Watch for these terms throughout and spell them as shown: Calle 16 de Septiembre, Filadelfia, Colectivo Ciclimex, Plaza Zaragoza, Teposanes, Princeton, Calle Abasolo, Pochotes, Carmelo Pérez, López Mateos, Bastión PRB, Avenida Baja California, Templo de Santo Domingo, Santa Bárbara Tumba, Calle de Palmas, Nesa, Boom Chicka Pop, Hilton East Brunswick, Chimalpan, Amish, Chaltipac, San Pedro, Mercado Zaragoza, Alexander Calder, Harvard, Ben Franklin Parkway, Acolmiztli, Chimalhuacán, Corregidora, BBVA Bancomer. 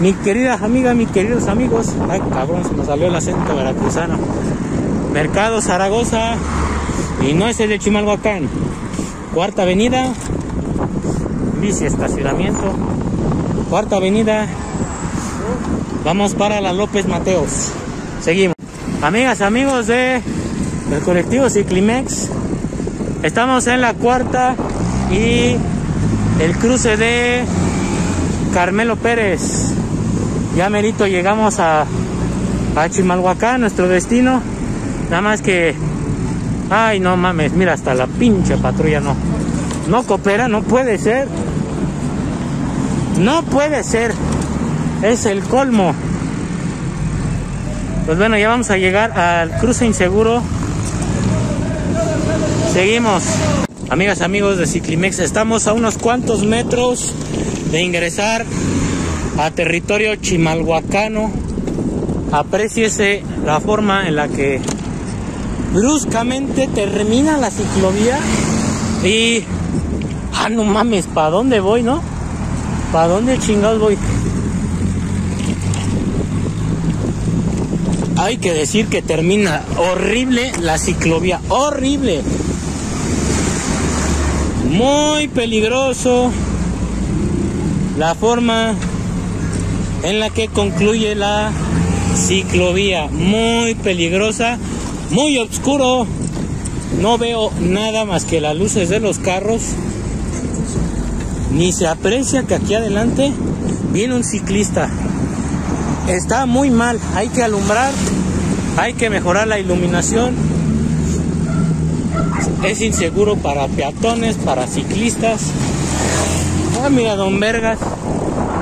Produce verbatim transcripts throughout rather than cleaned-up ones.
Mis queridas amigas, mis queridos amigos, ay cabrón, se nos salió el acento veracruzano. Mercado Zaragoza, y no es el de Chimalhuacán. Cuarta avenida, bici estacionamiento. Cuarta avenida, vamos para la López Mateos. Seguimos. Amigas, amigos de del colectivo Ciclimex, estamos en la cuarta y el cruce de Carmelo Pérez. Ya merito llegamos a, a Chimalhuacán, nuestro destino. Nada más que, ay no mames, mira, hasta la pinche patrulla no No coopera, no puede ser. No puede ser. Es el colmo. Pues bueno, ya vamos a llegar al cruce inseguro. Seguimos. Amigas, amigos de Ciclimex, estamos a unos cuantos metros de ingresar a territorio chimalhuacano. Apréciese la forma en la que bruscamente termina la ciclovía y... ah, no mames, ¿para dónde voy, no? ¿Para dónde chingados voy? Hay que decir que termina horrible la ciclovía, horrible. Muy peligroso la forma en la que concluye la ciclovía, muy peligrosa, muy oscuro. No veo nada más que las luces de los carros. Ni se aprecia que aquí adelante viene un ciclista. Está muy mal, hay que alumbrar, hay que mejorar la iluminación. Es inseguro para peatones, para ciclistas. Ah, mira, don Vergas,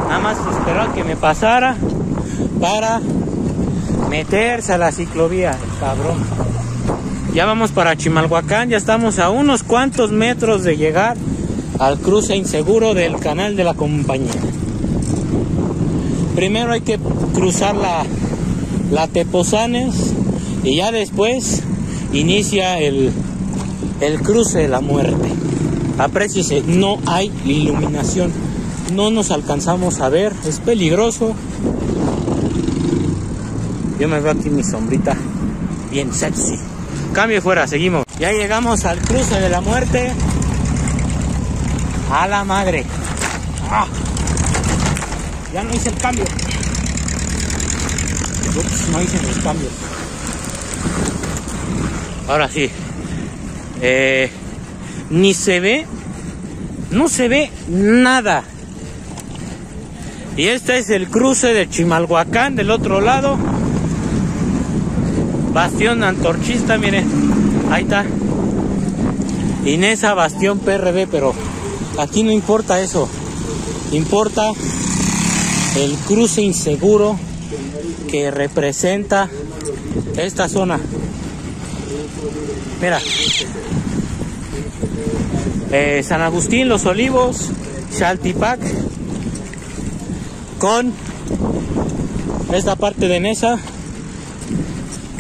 nada más esperaba que me pasara para meterse a la ciclovía, el cabrón. Ya vamos para Chimalhuacán, ya estamos a unos cuantos metros de llegar al cruce inseguro del canal de la compañía. Primero hay que cruzar la, la Teposanes y ya después inicia el, el cruce de la muerte. Apréciese, no hay iluminación, no nos alcanzamos a ver, es peligroso. Yo me veo aquí mi sombrita bien sexy. Cambio fuera, seguimos. Ya llegamos al cruce de la muerte. A la madre. ¡Ah! Ya no hice el cambio. Ups, no hice los cambios. Ahora sí. Eh, ni se ve. No se ve nada. Y este es el cruce de Chimalhuacán del otro lado. Bastión Antorchista, miren. Ahí está. Nesa, Bastión P R B, pero... aquí no importa eso, importa el cruce inseguro que representa esta zona. Mira, eh, San Agustín, Los Olivos, Chaltipac, con esta parte de Nesa.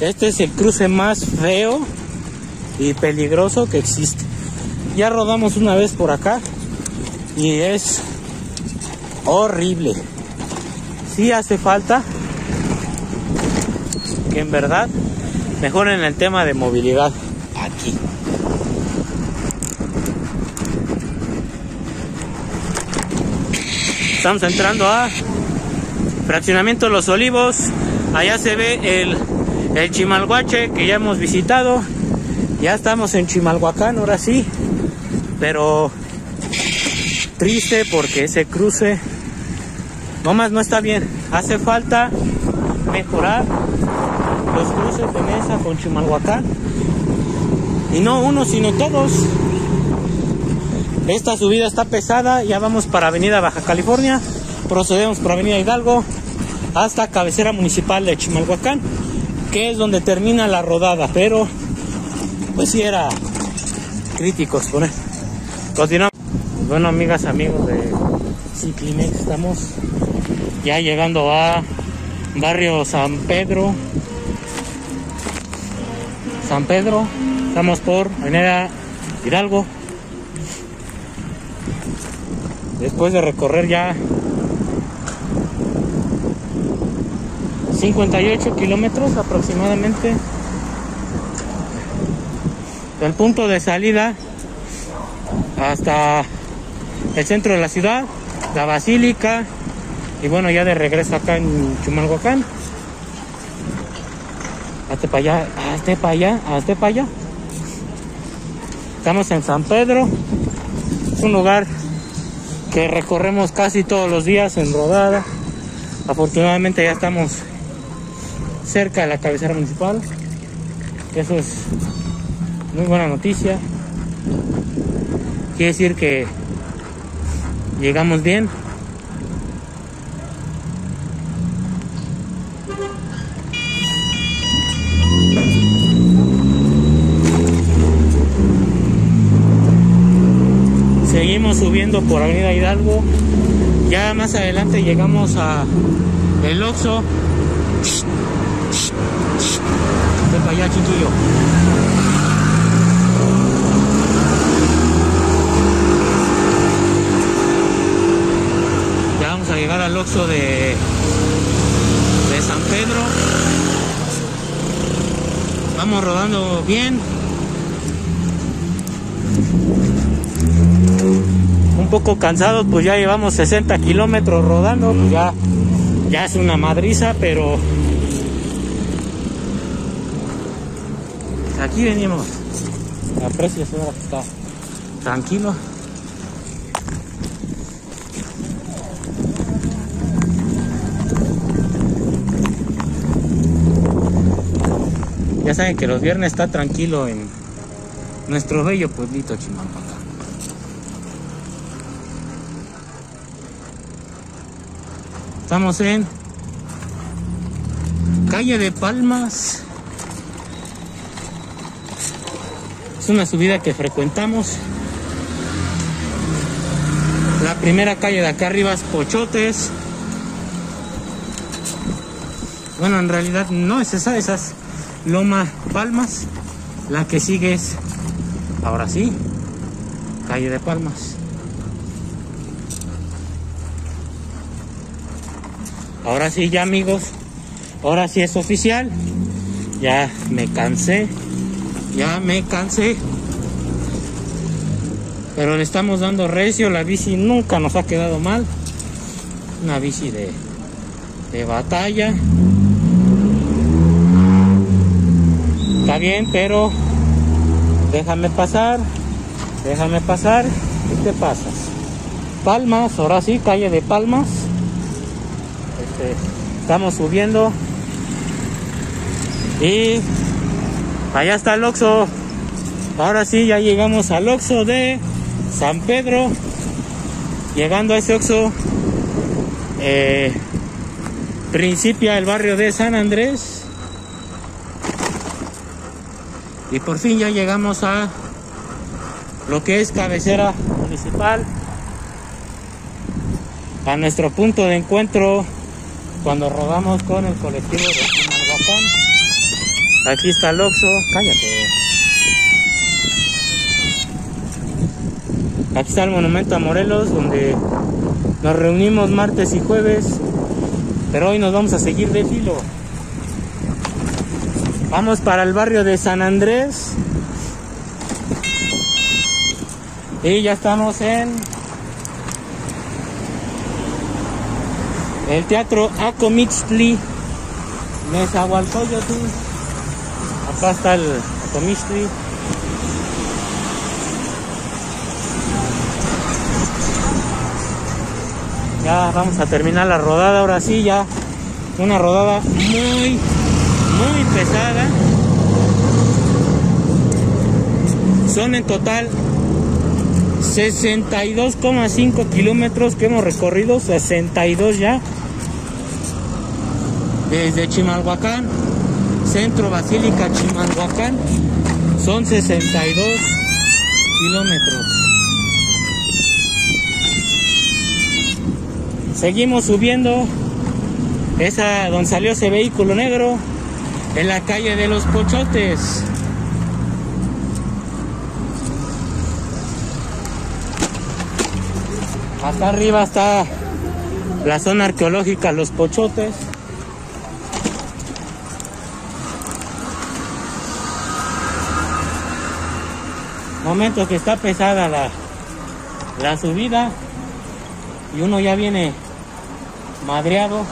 Este es el cruce más feo y peligroso que existe. Ya rodamos una vez por acá. Y es horrible. Sí hace falta que en verdad mejoren el tema de movilidad aquí. Estamos entrando a Fraccionamiento Los Olivos. Allá se ve el, el Chimalhuache que ya hemos visitado. Ya estamos en Chimalhuacán, ahora sí. Pero... triste porque ese cruce nomás no está bien. Hace falta mejorar los cruces de Nesa con Chimalhuacán. Y no uno, sino todos. Esta subida está pesada. Ya vamos para Avenida Baja California. Procedemos por Avenida Hidalgo hasta cabecera municipal de Chimalhuacán, que es donde termina la rodada. Pero pues sí era críticos con él. Continuamos. Bueno, amigas, amigos de Ciclimex, estamos ya llegando a barrio San Pedro. San Pedro, estamos por Avenida Hidalgo. Después de recorrer ya cincuenta y ocho kilómetros aproximadamente. Del punto de salida hasta el centro de la ciudad, la basílica, y bueno, ya de regreso acá en Chimalhuacán. Hazte para allá, hazte para allá, hazte para allá. Estamos en San Pedro, un lugar que recorremos casi todos los días en rodada. Afortunadamente ya estamos cerca de la cabecera municipal, eso es muy buena noticia. Quiere decir que llegamos bien. Seguimos subiendo por Avenida Hidalgo. Ya más adelante llegamos a el Oxxo. Ven para allá, chiquillo. Ya vamos a llegar al Oxxo de, de San Pedro. Vamos rodando bien. Un poco cansados, pues ya llevamos sesenta kilómetros rodando, pues ya, ya es una madriza, pero aquí venimos. Aprecio, señora, que está tranquilo. Ya saben que los viernes está tranquilo en nuestro bello pueblito Chimalpan. Estamos en Calle de Palmas. Es una subida que frecuentamos. La primera calle de acá arriba es Pochotes. Bueno, en realidad no es esa, esa es Loma Palmas. La que sigue es, ahora sí, Calle de Palmas. Ahora sí ya, amigos, ahora sí es oficial. Ya me cansé, ya me cansé. Pero le estamos dando recio, la bici nunca nos ha quedado mal. Una bici de, de batalla. Está bien, pero déjame pasar, déjame pasar y te pasas. Palmas, ahora sí, Calle de Palmas. Estamos subiendo y allá está el Oxxo. Ahora sí ya llegamos al Oxxo de San Pedro. Llegando a ese Oxxo eh, principia el barrio de San Andrés. Y por fin ya llegamos a lo que es cabecera municipal, a nuestro punto de encuentro cuando rodamos con el colectivo de Chimalhuacán. Aquí está el Oxxo, cállate. Aquí está el monumento a Morelos, donde nos reunimos martes y jueves, pero hoy nos vamos a seguir de filo. Vamos para el barrio de San Andrés y ya estamos en el teatro Acolmiztli, Nezahualcóyotl. Acá está el Acolmiztli. Ya vamos a terminar la rodada, ahora sí ya. Una rodada muy, muy pesada. Son en total sesenta y dos coma cinco kilómetros que hemos recorrido, sesenta y dos ya. Desde Chimalhuacán, Centro Basílica Chimalhuacán, son sesenta y dos kilómetros. Seguimos subiendo, esa donde salió ese vehículo negro, en la calle de los Pochotes. Hasta arriba está la zona arqueológica Los Pochotes. momentos que está pesada la, la subida y uno ya viene madreado.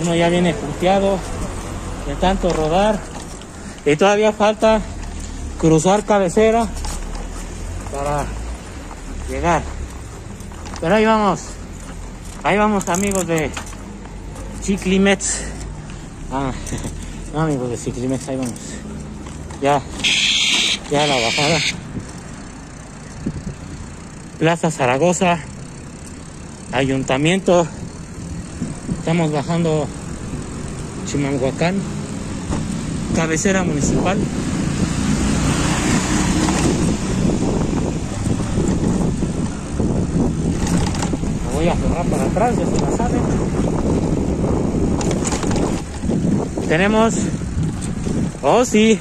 Uno ya viene punteado de tanto rodar. Y todavía falta cruzar cabecera para llegar. Pero ahí vamos. Ahí vamos, amigos de Ciclimex. Ah, no, amigos de Ciclimex, ahí vamos. Ya, ya la bajada. Plaza Zaragoza, Ayuntamiento. Estamos bajando Chimalhuacán, cabecera municipal. Me voy a cerrar para atrás, ya se la saben. Tenemos, oh sí,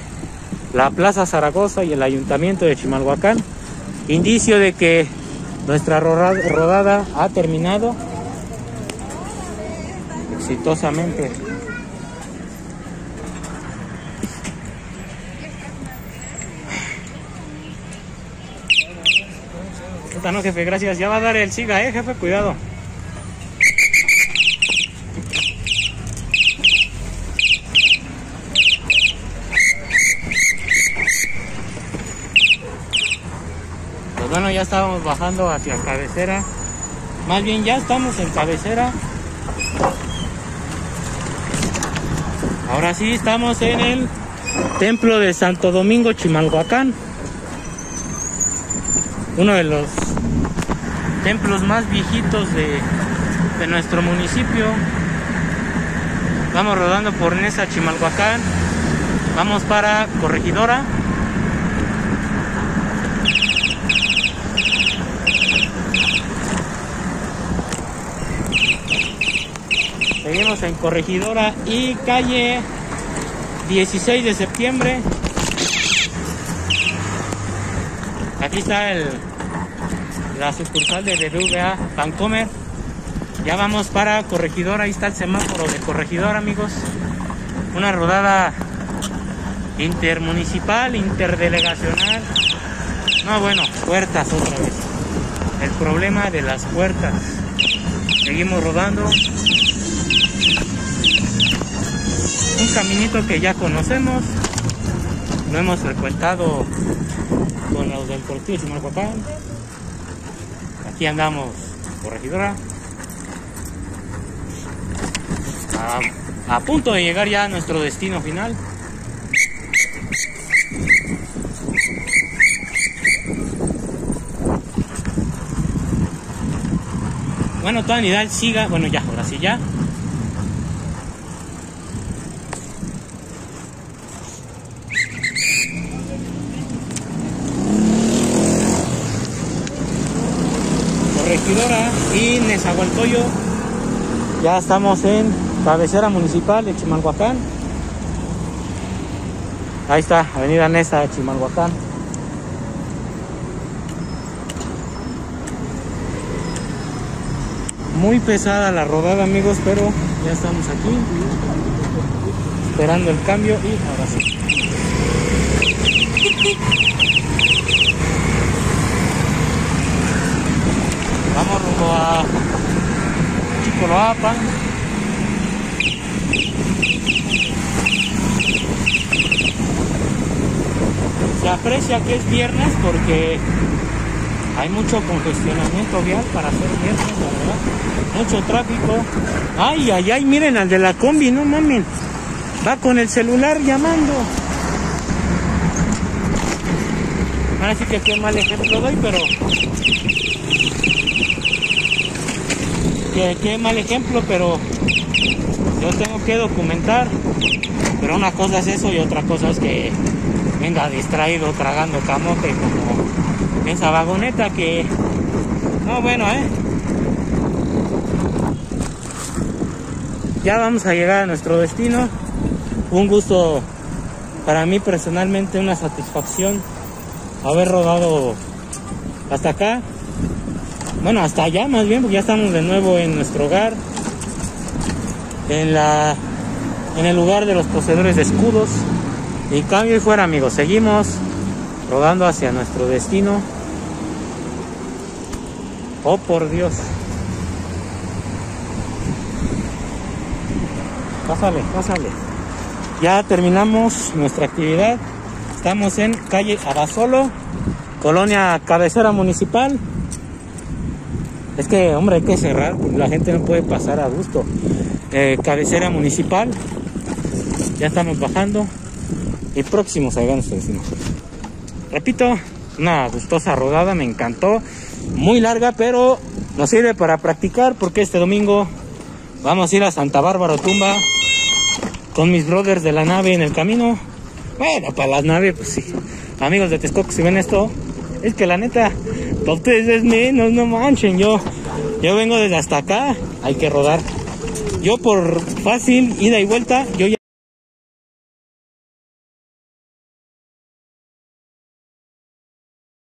la Plaza Zaragoza y el Ayuntamiento de Chimalhuacán. Indicio de que nuestra rodada ha terminado exitosamente. No, jefe, gracias. Ya va a dar el siga, eh, jefe, cuidado. Pues bueno, ya estábamos bajando hacia cabecera. Más bien ya estamos en cabecera. Ahora sí estamos en el Templo de Santo Domingo, Chimalhuacán. Uno de los templos más viejitos de, de nuestro municipio. Vamos rodando por Nesa, Chimalhuacán. Vamos para Corregidora. Seguimos en Corregidora y calle dieciséis de septiembre. Aquí está el, la sucursal de B B V A Bancomer. Ya vamos para Corregidora. Ahí está el semáforo de Corregidora, amigos. Una rodada intermunicipal, interdelegacional. No, bueno, puertas otra vez. El problema de las puertas. Seguimos rodando. Un caminito que ya conocemos, lo hemos frecuentado con los del colectivo Chimalpan. Aquí andamos, Corregidora, a, a punto de llegar ya a nuestro destino final. Bueno, toda unidad siga, bueno ya, ahora sí ya. Y Nezahualcóyotl. Ya estamos en cabecera municipal de Chimalhuacán. Ahí está, Avenida Nesa, Chimalhuacán. Muy pesada la rodada, amigos, pero ya estamos aquí esperando el cambio y ahora sí. Vamos rumbo a Chimalpan. Se aprecia que es viernes porque hay mucho congestionamiento vial para ser viernes, la verdad. Mucho tráfico. Ay, ay, ay, miren al de la combi, no mamen. Va con el celular llamando. Ahora sí que qué mal ejemplo doy, pero... Qué, qué mal ejemplo, pero yo tengo que documentar. Pero una cosa es eso y otra cosa es que venga distraído tragando camote como esa vagoneta que... No, bueno, eh. Ya vamos a llegar a nuestro destino. Un gusto para mí personalmente, una satisfacción haber rodado hasta acá. Bueno, hasta allá más bien, porque ya estamos de nuevo en nuestro hogar, en, la, en el lugar de los poseedores de escudos. Y cambio y fuera, amigos. Seguimos rodando hacia nuestro destino. Oh, por Dios. Pásale, pásale. Ya terminamos nuestra actividad. Estamos en calle Abasolo, colonia cabecera municipal. Es que, hombre, hay que cerrar, porque la gente no puede pasar a gusto. Eh, cabecera municipal. Ya estamos bajando. Y próximos a nuestro destino. Repito, una gustosa rodada, me encantó. Muy larga, pero nos sirve para practicar, porque este domingo vamos a ir a Santa Bárbara Tumba con mis brothers de la nave en el camino. Bueno, para las naves, pues sí. Amigos de Texcoco, si ven esto, es que la neta, para ustedes es menos, no manchen. Yo, yo vengo desde hasta acá, hay que rodar. Yo por fácil, ida y vuelta, yo ya...